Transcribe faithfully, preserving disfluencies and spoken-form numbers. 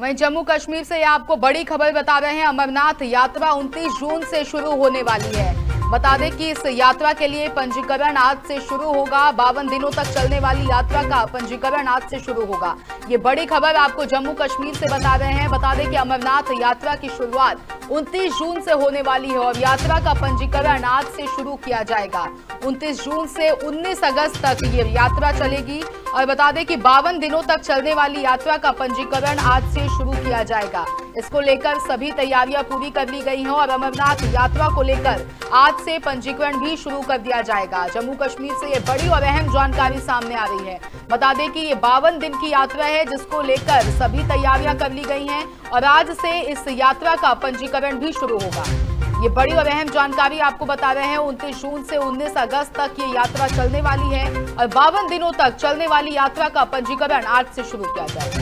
वहीं जम्मू कश्मीर से आपको बड़ी खबर बता रहे हैं। अमरनाथ यात्रा उनतीस जून से शुरू होने वाली है। बता दें कि इस यात्रा के लिए पंजीकरण आज से शुरू होगा। बावन दिनों तक चलने वाली यात्रा का पंजीकरण आज से शुरू होगा। ये बड़ी खबर आपको जम्मू कश्मीर से बता रहे हैं। बता दें कि अमरनाथ यात्रा की शुरुआत उनतीस जून से होने वाली है और यात्रा का पंजीकरण आज से शुरू किया जाएगा। उनतीस जून से उन्नीस अगस्त तक ये यात्रा चलेगी और बता दें कि बावन दिनों तक चलने वाली यात्रा का पंजीकरण आज से शुरू किया जाएगा। इसको लेकर सभी तैयारियां पूरी कर ली गई हैं और अमरनाथ यात्रा को लेकर आज से पंजीकरण भी शुरू कर दिया जाएगा। जम्मू कश्मीर से ये बड़ी और अहम जानकारी सामने आ रही है। बता दें कि ये बावन दिन की यात्रा है जिसको लेकर सभी तैयारियां कर ली गई हैं और आज से इस यात्रा का पंजीकरण भी शुरू होगा। ये बड़ी और अहम जानकारी आपको बता रहे हैं। उनतीस जून से उन्नीस अगस्त तक ये यात्रा चलने वाली है और बावन दिनों तक चलने वाली यात्रा का पंजीकरण आज से शुरू किया जाएगा।